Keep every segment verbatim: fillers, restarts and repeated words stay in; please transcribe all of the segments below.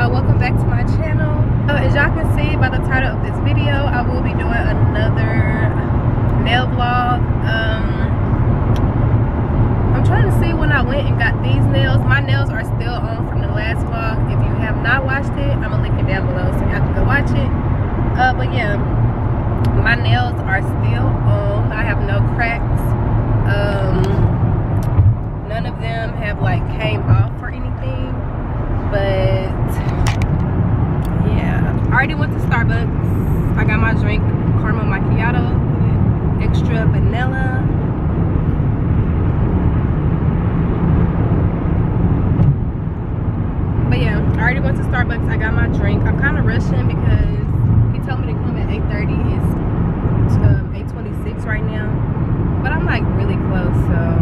y'all, welcome back to my channel. So as y'all can see by the title of this video, I will be doing another nail vlog. um I'm trying to see when I went and got these nails. My nails are still on from the last vlog. If you have not watched it, I'm gonna link it down below so y'all can go watch it. Uh but yeah, my nails are still on. I have no cracks. um None of them have like came off or anything, but yeah. I already went to Starbucks. I got my drink, caramel macchiato with extra vanilla. But yeah, I already went to Starbucks. I got my drink. I'm kind of rushing because he told me to come at eight thirty. It's um, eight twenty-six right now, but I'm like really close, so.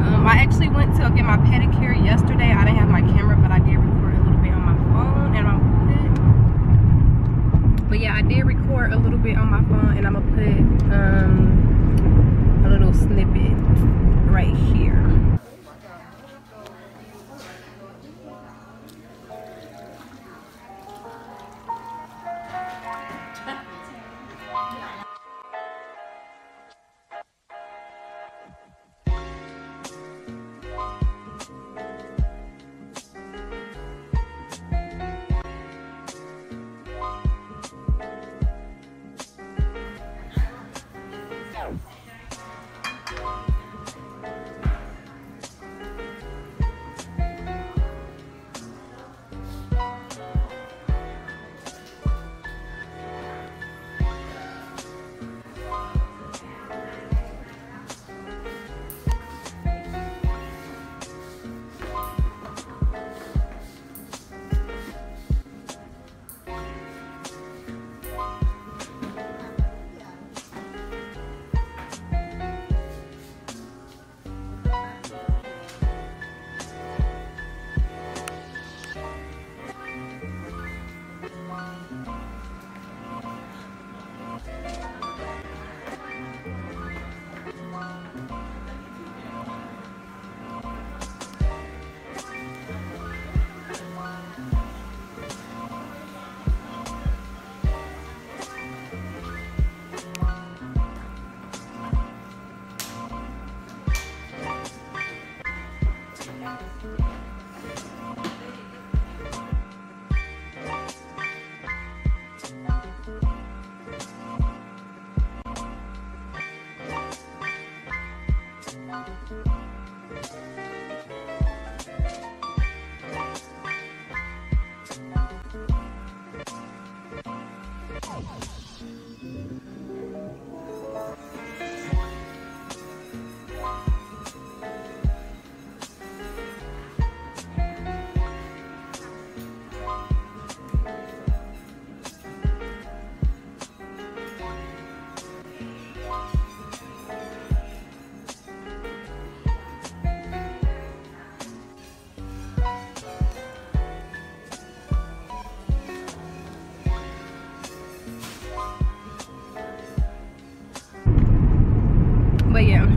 Um, I actually went to get my pedicure yesterday. I didn't have my camera, but I did record a little bit on my phone and I'm gonna put, but yeah, I did record a little bit on my phone and I'm gonna put um, a little snippet right here.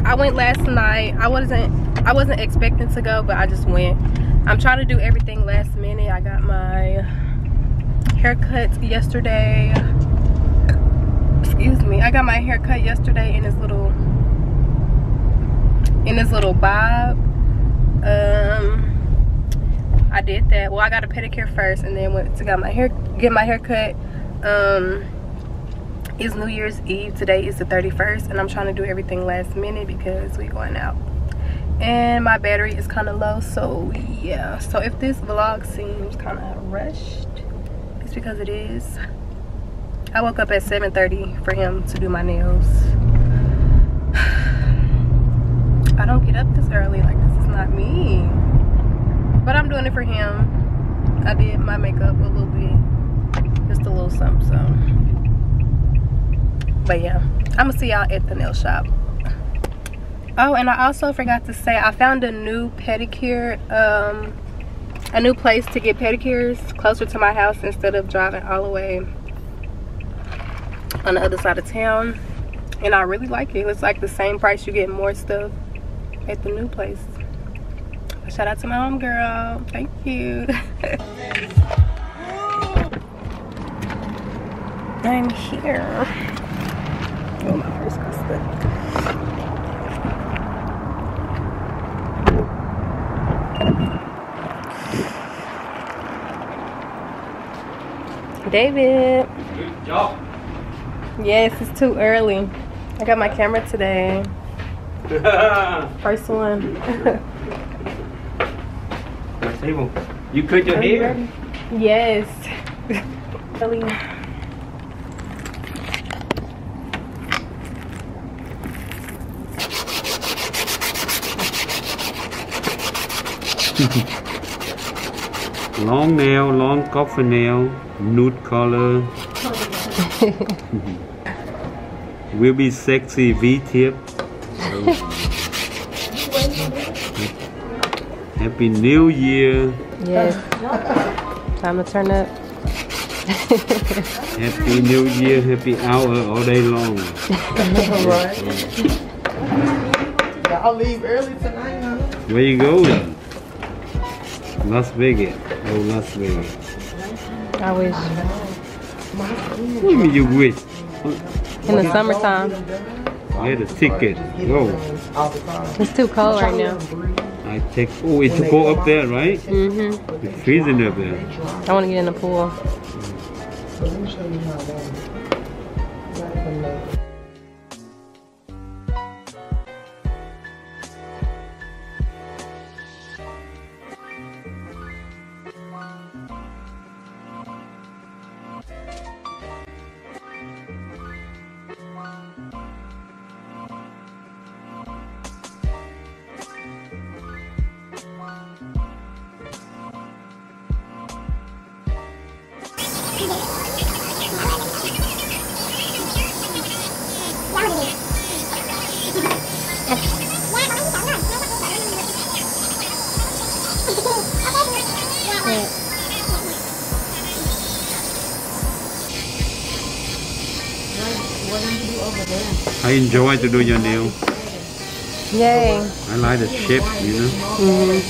I went last night. I wasn't I wasn't expecting to go, but I just went. I'm trying to do everything last minute. I got my haircut yesterday. Excuse me. I got my haircut yesterday in this little in this little bob. Um I did that. Well, I got a pedicure first and then went to got my hair get my haircut. Um It's New Year's Eve. Today is the thirty-first and I'm trying to do everything last minute because we're going out and my battery is kind of low, so yeah. So if this vlog seems kind of rushed, it's because it is. I woke up at seven thirty for him to do my nails. I don't get up this early, like this is not me, but I'm doing it for him. I did my makeup a little bit, just a little something, so. But yeah, I'm gonna see y'all at the nail shop. Oh, and I also forgot to say, I found a new pedicure, um, a new place to get pedicures closer to my house instead of driving all the way on the other side of town. And I really like it. It's like the same price, you get more stuff at the new place. Shout out to my homegirl. Thank you. I'm here. Oh, my hair's got stuck. David. Good job. Yes, it's too early. I got my camera today. First one. Table. You cut your hair? You yes. Really. Long nail, long coffin nail, nude color. Will be sexy V-tip. Happy New Year. Yes. Time to turn up. Happy New Year, happy hour all day long. Y'all leave early tonight, huh? Where you going? Las Vegas. Oh, Las Vegas. I wish. What do you mean you wish? In the summertime. Get a ticket. Go. It's too cold right now. I take, oh, it's to go up there, right? Mm-hmm. It's freezing up there. I want to get in the pool. I enjoy to do your nail. Yay. I like the shape, you know. Mm-hmm.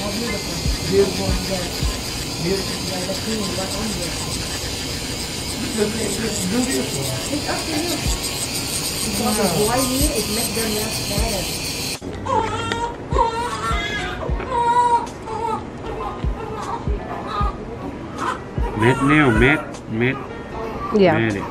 Matte nail, matte, matte. Yeah. Matte.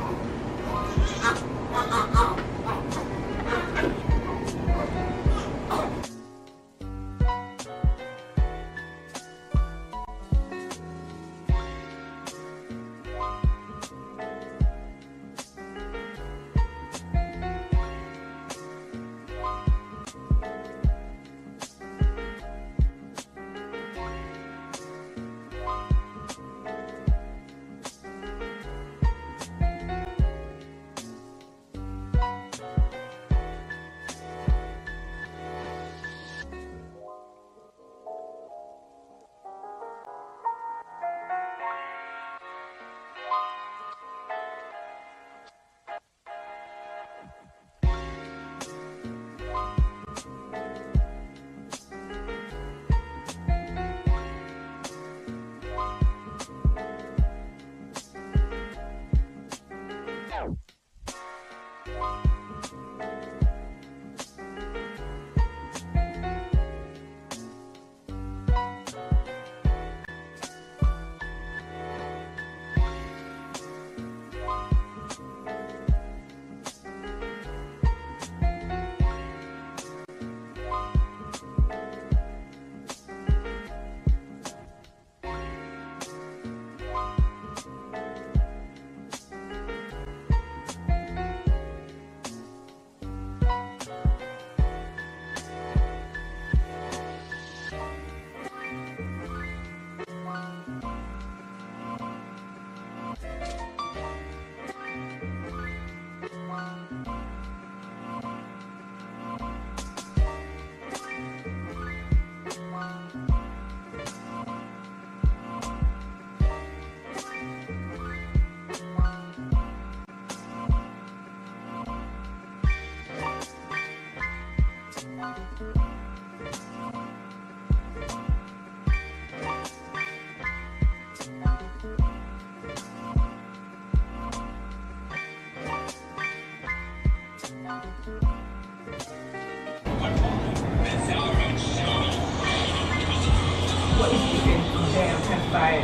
fire.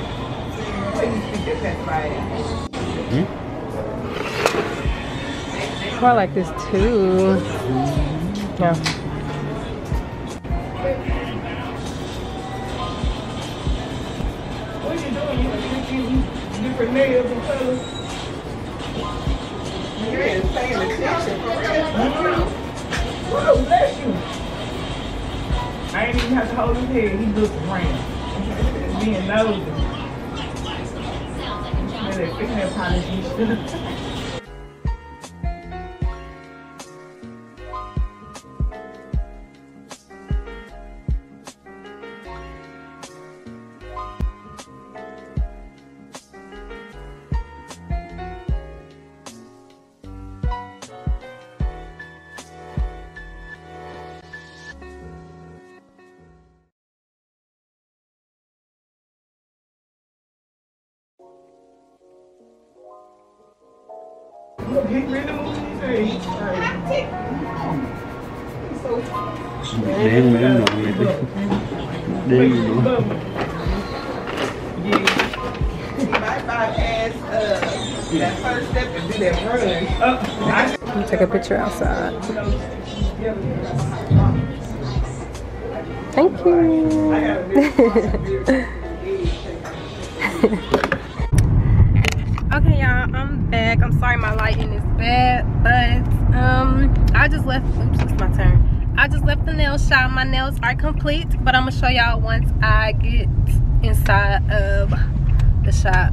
Hmm? Oh, I like this too. Yeah. Different nails and colors. You're in paying attention for real. Whoa, bless you. I ain't even have to hold his head. He looks brown. Being nosy. They're that fingernail polish. Đen mới nổi đi, đen nữa. Take a picture outside. Thank you. Okay, y'all, I'm back. I'm sorry my lighting is bad, but um I just left oops, it's my turn. I just left the nail shop. My nails are complete, but I'm gonna show y'all once I get inside of the shop.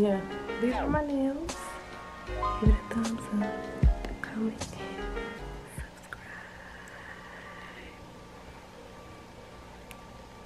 Yeah, these are my nails.